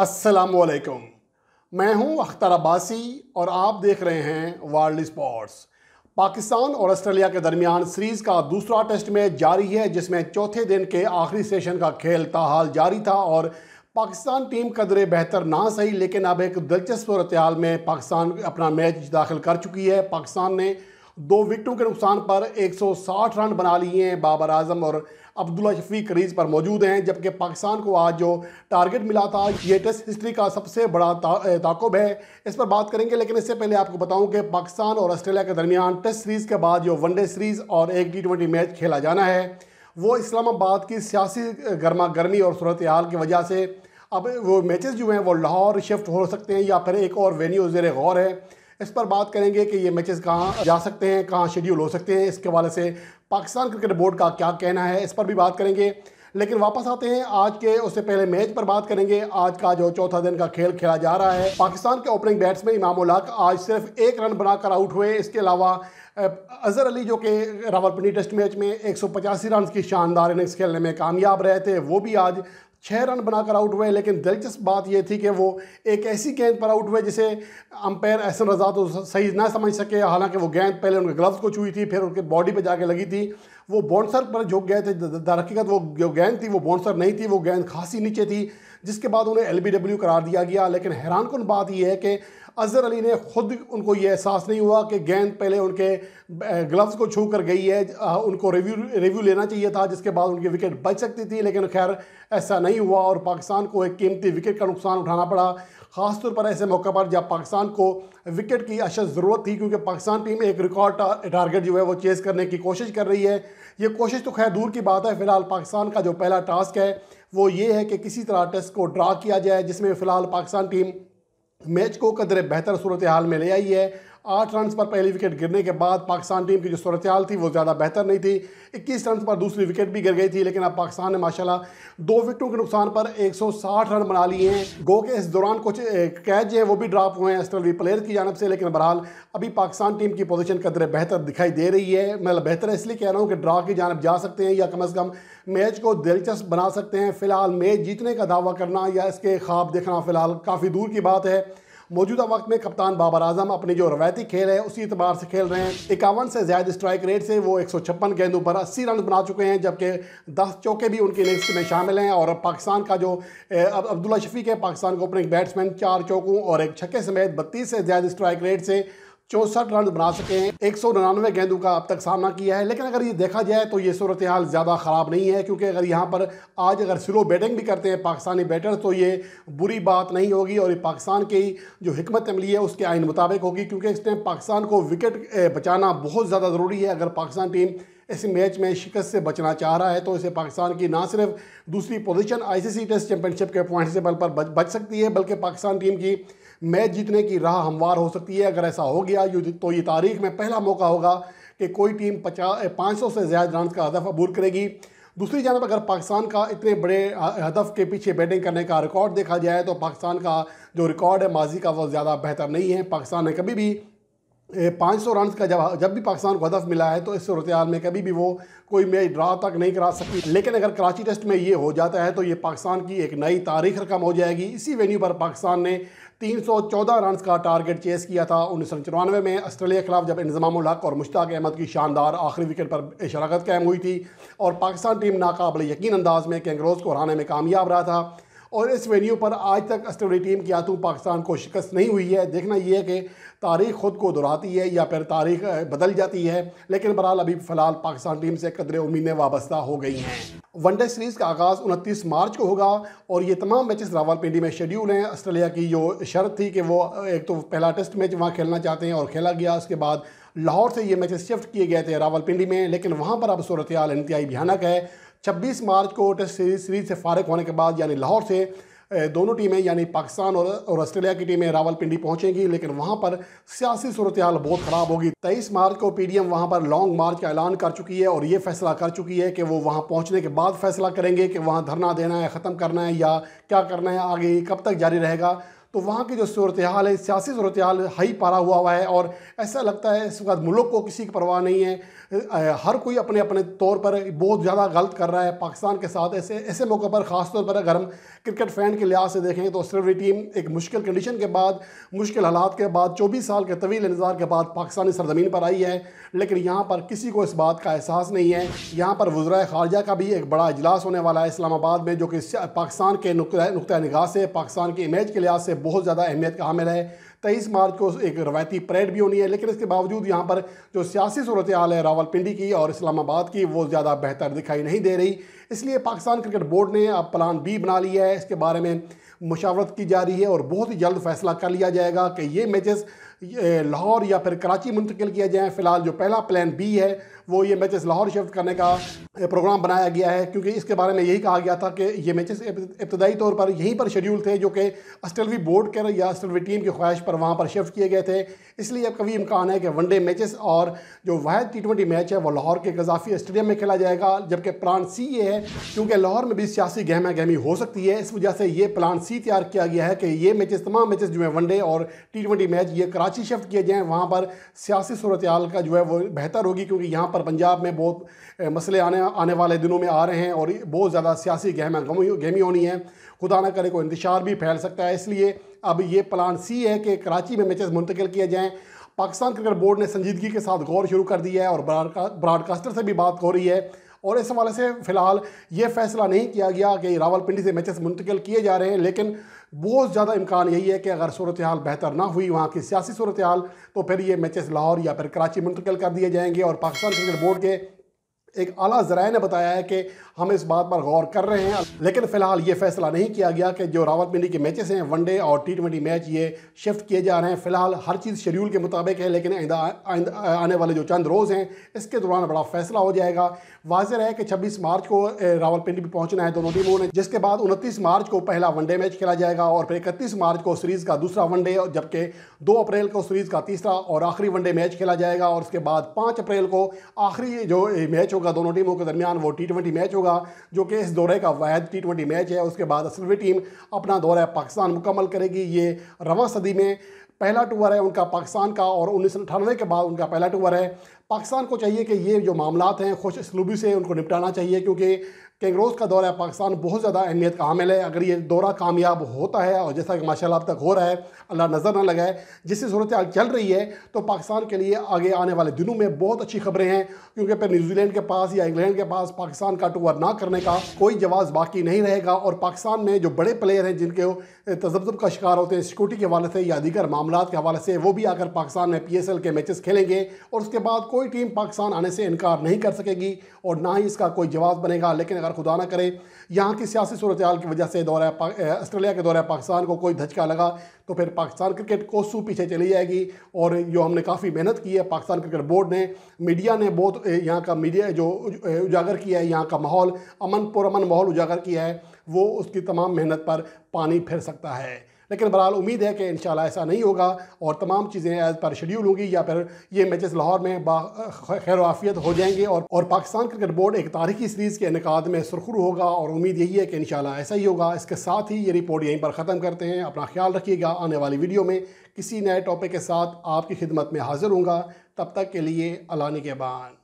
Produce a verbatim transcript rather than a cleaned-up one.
अस्सलामुअलैकुम, मैं हूं अख्तर अब्बासी और आप देख रहे हैं वर्ल्ड स्पोर्ट्स। पाकिस्तान और ऑस्ट्रेलिया के दरमियान सीरीज़ का दूसरा टेस्ट मैच जारी है, जिसमें चौथे दिन के आखिरी सेशन का खेल ताहाल जारी था और पाकिस्तान टीम कदरे बेहतर ना सही, लेकिन अब एक दिलचस्प सूरत हाल में पाकिस्तान अपना मैच दाखिल कर चुकी है। पाकिस्तान ने दो विकेटों के नुकसान पर एक सौ साठ रन बना लिए हैं। बाबर आजम और अब्दुल्ला शफीक क्रीज पर मौजूद हैं, जबकि पाकिस्तान को आज जो टारगेट मिला था ये टेस्ट हिस्ट्री का सबसे बड़ा ताक़ब है, इस पर बात करेंगे। लेकिन इससे पहले आपको बताऊं कि पाकिस्तान और ऑस्ट्रेलिया के दरमियान टेस्ट सीरीज़ के बाद जो वनडे सीरीज़ और एक टी ट्वेंटी मैच खेला जाना है, वो इस्लामाबाद की सियासी गर्मा गर्मी और सूरत हाल की वजह से अब वो मैचेस जो हैं वो लाहौर शिफ्ट हो सकते हैं या फिर एक और वेन्यू ज़ेर गौर है। इस पर बात करेंगे कि ये मैचेस कहाँ जा सकते हैं, कहाँ शेड्यूल हो सकते हैं, इसके हवाले से पाकिस्तान क्रिकेट बोर्ड का क्या कहना है, इस पर भी बात करेंगे। लेकिन वापस आते हैं आज के उससे पहले मैच पर बात करेंगे। आज का जो चौथा दिन का खेल खेला जा रहा है, पाकिस्तान के ओपनिंग बैट्समैन इमाम उल हक आज सिर्फ एक रन बनाकर आउट हुए। इसके अलावा अजहर अली जो कि रावलपिंडी टेस्ट मैच में एक सौ पचासी रन की शानदार इनिंग्स खेलने में कामयाब रहे थे, वो भी आज छः रन बनाकर आउट हुए। लेकिन दिलचस्प बात यह थी कि वो एक ऐसी गेंद पर आउट हुए जिसे अंपायर असद रजा तो सही ना समझ सके, हालांकि वो गेंद पहले उनके ग्लव्स को छुई थी, फिर उनके बॉडी पे जाके लगी थी, वो बाउंसर पर झुक गए थे। दरअसल वो जो गेंद थी वो बाउंसर नहीं थी, वो गेंद खासी नीचे थी, जिसके बाद उन्हें एल बी डब्ल्यू करार दिया गया। लेकिन हैरानकुन बात यह है कि अजहर अली ने खुद उनको ये एहसास नहीं हुआ कि गेंद पहले उनके ग्लव्स को छू कर गई है, उनको रिव्यू रिव्यू लेना चाहिए था, जिसके बाद उनकी विकेट बच सकती थी। लेकिन खैर ऐसा नहीं हुआ और पाकिस्तान को एक कीमती विकेट का नुकसान उठाना पड़ा, खासतौर पर ऐसे मौके पर जब पाकिस्तान को विकेट की अशद ज़रूरत थी, क्योंकि पाकिस्तान टीम एक रिकॉर्ड टारगेट जो है वो चेस करने की कोशिश कर रही है। ये कोशिश तो खैर दूर की बात है, फ़िलहाल पाकिस्तान का जो पहला टास्क है वो ये है कि किसी तरह टेस्ट को ड्रा किया जाए, जिसमें फ़िलहाल पाकिस्तान टीम मैच को कदरे बेहतर सूरत हाल में ले आई है। आठ रन पर पहली विकेट गिरने के बाद पाकिस्तान टीम की जो सूरत हाल थी वो ज़्यादा बेहतर नहीं थी, इक्कीस रन पर दूसरी विकेट भी गिर गई थी। लेकिन अब पाकिस्तान ने माशाल्लाह दो विकेटों के नुकसान पर एक सौ साठ रन बना लिए हैं। गो के इस दौरान कुछ कैच जो हैं वो भी ड्राप हुए हैं ऑस्ट्रेलियाई प्लेयर की जानब से, लेकिन बहरहाल अभी पाकिस्तान टीम की पोजीशन कदरे बेहतर दिखाई दे रही है। मतलब बेहतर इसलिए कह रहा हूँ कि ड्रा की जानब जा सकते हैं या कम अज़ कम मैच को दिलचस्प बना सकते हैं। फ़िलहाल मैच जीतने का दावा करना या इसके ख्वाब देखना फ़िलहाल काफ़ी दूर की बात है। मौजूदा वक्त में कप्तान बाबर आजम अपने जो रवायती खेल है उसी एतबार से खेल रहे हैं। इक्यावन से ज़्यादा स्ट्राइक रेट से वो एक सौ छप्पन गेंदों पर अस्सी रन बना चुके हैं, जबकि दस चौके भी उनकी इनिंग्स में शामिल हैं। और पाकिस्तान का जो अब्दुल्ला शफीक है, पाकिस्तान के ओपनिंग बैट्समैन चार चौकों और एक छक्के समेत बत्तीस से ज़्यादा स्ट्राइक रेट से चौंसठ रन बना सके हैं। एक सौ निन्यानवे गेंदों का अब तक सामना किया है। लेकिन अगर ये देखा जाए तो ये सूरत हाल ज़्यादा ख़राब नहीं है, क्योंकि अगर यहाँ पर आज अगर स्लो बैटिंग भी करते हैं पाकिस्तानी बैटर्स तो ये बुरी बात नहीं होगी और ये पाकिस्तान की जो हिकमत अमली है उसके आइन मुताबिक होगी, क्योंकि इस टाइम पाकिस्तान को विकेट बचाना बहुत ज़्यादा ज़रूरी है। अगर पाकिस्तान टीम इस मैच में शिकस्त से बचना चाह रहा है तो इसे पाकिस्तान की ना सिर्फ दूसरी पोजीशन आईसीसी टेस्ट चैंपियनशिप के पॉइंट्स टेबल पर बच, बच सकती है, बल्कि पाकिस्तान टीम की मैच जीतने की राह हमवार हो सकती है। अगर ऐसा हो गया तो ये तारीख में पहला मौका होगा कि कोई टीम पचास पाँच सौ से ज़्यादा रन का हदफ अबूर करेगी। दूसरी जानब अगर पाकिस्तान का इतने बड़े हदफ के पीछे बैटिंग करने का रिकॉर्ड देखा जाए तो पाकिस्तान का जो रिकॉर्ड है माजी का वो ज़्यादा बेहतर नहीं है। पाकिस्तान ने कभी भी पाँच सौ रन का जब जब भी पाकिस्तान को हदफ मिला है तो इस सूरत हाल में कभी भी वो कोई मैच ड्रा तक नहीं करा सकती। लेकिन अगर कराची टेस्ट में ये हो जाता है तो ये पाकिस्तान की एक नई तारीख रकम हो जाएगी। इसी वेन्यू पर पाकिस्तान ने तीन सौ चौदह रन का टारगेट चेस किया था उन्नीस सौ चौरानवे में ऑस्ट्रेलिया के खिलाफ, जब इंजमाम उल हक और मुश्ताक अहमद की शानदार आखिरी विकेट पर शराकत कायम हुई थी और पाकिस्तान टीम नाकाबिल यकीन अंदाज में कैंगरोज़ को हराने में कामयाब रहा था। और इस वेन्यू पर आज तक ऑस्ट्रेलियाई टीम की आंतों पाकिस्तान को शिकस्त नहीं हुई है। देखना यह है कि तारीख खुद को दोहराती है या फिर तारीख बदल जाती है, लेकिन बहरहाल अभी फ़िलहाल पाकिस्तान टीम से कदरे उम्मीदें वाबस्ता हो गई हैं। वनडे सीरीज़ का आगाज़ उनतीस मार्च को होगा और ये तमाम मैचेस रावलपिंडी में शेड्यूल हैं। ऑस्ट्रेलिया की जो शर्त थी कि वो एक तो पहला टेस्ट मैच वहाँ खेलना चाहते हैं और खेला गया, उसके बाद लाहौर से ये मैचेस शिफ्ट किए गए थे रावलपिंडी में, लेकिन वहाँ पर अब सूरत हाल इंतहाई भयानक है। छब्बीस मार्च को टेस्ट सीरीज सीरीज से फारिग होने के बाद यानी लाहौर से दोनों टीमें यानी पाकिस्तान और और ऑस्ट्रेलिया की टीमें रावलपिंडी पहुंचेंगी, लेकिन वहां पर सियासी सूरत हाल बहुत ख़राब होगी। तेईस मार्च को पीडीएम वहां पर लॉन्ग मार्च का ऐलान कर चुकी है और ये फैसला कर चुकी है कि वो वहां पहुंचने के बाद फैसला करेंगे कि वहां धरना देना है, ख़त्म करना है या क्या करना है, आगे कब तक जारी रहेगा। तो वहाँ की जो सूरत हाल है, सियासी सूरत हाल हाई पारा हुआ हुआ है और ऐसा लगता है इस वक्त मुल्क को किसी की परवाह नहीं है, हर कोई अपने अपने तौर पर बहुत ज़्यादा गलत कर रहा है पाकिस्तान के साथ। ऐसे ऐसे मौके पर ख़ासतौर पर अगर हम क्रिकेट फ़ैन के लिहाज से देखें तो ऑस्ट्रेलिया टीम एक मुश्किल कंडीशन के बाद, मुश्किल हालात के बाद, चौबीस साल के तवील इंतज़ार के बाद पाकिस्तानी सरजमीन पर आई है, लेकिन यहाँ पर किसी को इस बात का एहसास नहीं है। यहाँ पर वज़राए ख़ारजा का भी एक बड़ा इजलास होने वाला है इस्लामाबाद में, जो कि पाकिस्तान के नुक्ता निगाह से, पाकिस्तान की इमेज के लिहाज से बहुत ज़्यादा अहमियत का हामिल है। तेईस मार्च को एक रवायती परेड भी होनी है, लेकिन इसके बावजूद यहाँ पर जो सियासी सूरत हाल है रावलपिंडी की और इस्लामाबाद की वो ज़्यादा बेहतर दिखाई नहीं दे रही। इसलिए पाकिस्तान क्रिकेट बोर्ड ने अब प्लान बी बना लिया है, इसके बारे में मुशावरत की जा रही है और बहुत ही जल्द फैसला कर लिया जाएगा कि ये मैचेस लाहौर या फिर कराची मुंतकिल किया जाए। फ़िलहाल जो पहला प्लान बी है वो ये मैचेस लाहौर शिफ्ट करने का प्रोग्राम बनाया गया है, क्योंकि इसके बारे में यही कहा गया था कि ये मैचेस इब्तदाई तौर पर यहीं पर शेड्यूल थे, जो कि ऑस्ट्रेलवी बोर्ड के या ऑस्ट्रेलवी टीम की ख्वाहिश पर वहाँ पर शिफ्ट किए गए थे। इसलिए अब कभी इम्कान है कि वनडे मैचेस और जो वाहिद टी ट्वेंटी मैच है वो लाहौर के गजाफी स्टेडियम में खेला जाएगा, जबकि प्लान सी ये है क्योंकि लाहौर में भी सियासी गहमा गहमी हो सकती है, इस वजह से ये प्लान सी तैयार किया गया है कि ये मैचेस, तमाम मैचेस जो है वनडे और टी ट्वेंटी मैच, ये कराची शिफ्ट किए जाएँ। वहाँ पर सियासी सूरत हाल का जो है वो बेहतर होगी, क्योंकि यहाँ पर पंजाब में बहुत मसले आने आने वाले दिनों में आ रहे हैं और बहुत ज़्यादा सियासी गहमा गहमी होनी है, खुदा न करे कोई इंतशार भी फैल सकता है। इसलिए अब ये प्लान सी है कि कराची में मैचेस मुंतकिल किए जाएं। पाकिस्तान क्रिकेट बोर्ड ने संजीदगी के साथ गौर शुरू कर दी है और ब्रॉडकास्टर से भी बात हो रही है और इस हवाले से फ़िलहाल ये फैसला नहीं किया गया कि रावलपिंडी से मैचेस मुंतकिल किए जा रहे हैं, लेकिन बहुत ज़्यादा इम्कान यही है कि अगर सूरत हाल बेहतर ना हुई वहाँ की सियासी सूरत हाल, तो फिर ये मैचेस लाहौर या फिर कराची मुंतकिल कर दिए जाएंगे। और पाकिस्तान क्रिकेट बोर्ड के एक आला ज़राए ने बताया है कि हम इस बात पर गौर कर रहे हैं, लेकिन फ़िलहाल ये फैसला नहीं किया गया कि जो रावलपिंडी के मैचेस हैं वनडे और टी ट्वेंटी मैच ये शिफ्ट किए जा रहे हैं। फ़िलहाल हर चीज़ शेड्यूल के मुताबिक है, लेकिन आइंदा आने वाले जो चंद रोज़ हैं इसके दौरान बड़ा फैसला हो जाएगा। वाज़ह है कि छब्बीस मार्च को रावलपिंडी भी पहुँचना है दोनों टीमों ने, जिसके बाद उनतीस मार्च को पहला वनडे मैच खेला जाएगा और फिर इकतीस मार्च को सीरीज़ का दूसरा वनडे, जबकि दो अप्रैल को सीरीज़ का तीसरा और आखिरी वनडे मैच खेला जाएगा और उसके बाद पाँच अप्रैल को आखिरी जो मैच दोनों टीमों के दरमियान वो टी ट्वेंटी मैच होगा, जो कि इस दौरे का वाहिद टी ट्वेंटी मैच है। उसके बाद असलवी टीम अपना दौरा पाकिस्तान मुकम्मल करेगी। ये रवां सदी में पहला टूर है उनका पाकिस्तान का और उन्नीस सौ अठानवे के बाद उनका पहला टूर है। पाकिस्तान को चाहिए कि ये जो मामलात हैं खुश इसलूबी से उनको निपटाना चाहिए, क्योंकि कैंगरोज़ का दौरा पाकिस्तान बहुत ज़्यादा अहमियत का हामिल है। अगर ये दौरा कामयाब होता है और जैसा कि माशाल्लाह अब तक हो रहा है, अल्लाह नज़र ना लगाए, जिससे सूरत हाल चल रही है, तो पाकिस्तान के लिए आगे आने वाले दिनों में बहुत अच्छी खबरें हैं, क्योंकि फिर न्यूजीलैंड के पास या इंग्लैंड के पास पाकिस्तान का टूर ना करने का कोई जवाब बाकी नहीं रहेगा। और पाकिस्तान में जो बड़े प्लेयर हैं जिनके तजब्जुब का शिकार होते हैं सिक्योरिटी के हवाले से या दीगर मामला के हवाले से, वो भी आकर पाकिस्तान में पी एस एल के मैचेस खेलेंगे और उसके बाद कोई टीम पाकिस्तान आने से इनकार नहीं कर सकेगी और ना ही इसका कोई जवाब बनेगा। लेकिन अगर खुदा ना करे यहाँ की सियासी सूरत हाल की वजह से दौरा ऑस्ट्रेलिया के दौरे पाकिस्तान को कोई धचका लगा, तो फिर पाकिस्तान क्रिकेट कोसों पीछे चली जाएगी। और जो हमने काफ़ी मेहनत की है पाकिस्तान क्रिकेट बोर्ड ने, मीडिया ने बहुत यहाँ का मीडिया जो उजागर किया है, यहाँ का माहौल अमन पुरअमन माहौल उजागर किया है, वो उसकी तमाम मेहनत पर पानी फिर सकता है। लेकिन बहरहाल उम्मीद है कि इंशाल्लाह ऐसा नहीं होगा और तमाम चीज़ें एज पर शेड्यूल होंगी या फिर ये मैचेस लाहौर में खैर आफियत हो जाएंगे और और पाकिस्तान क्रिकेट बोर्ड एक तारीखी सीरीज़ के इनकाद में सुरखरू होगा और उम्मीद यही है कि इंशाल्लाह ऐसा ही होगा। इसके साथ ही ये रिपोर्ट यहीं पर ख़त्म करते हैं। अपना ख्याल रखिएगा, आने वाली वीडियो में किसी नए टॉपिक के साथ आपकी खिदमत में हाजिर होंगे। तब तक के लिए अल्लाह निगहबान।